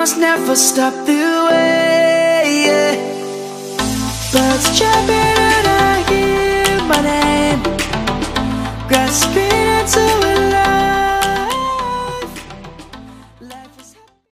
Must never stop the way, yeah. Birds jumping.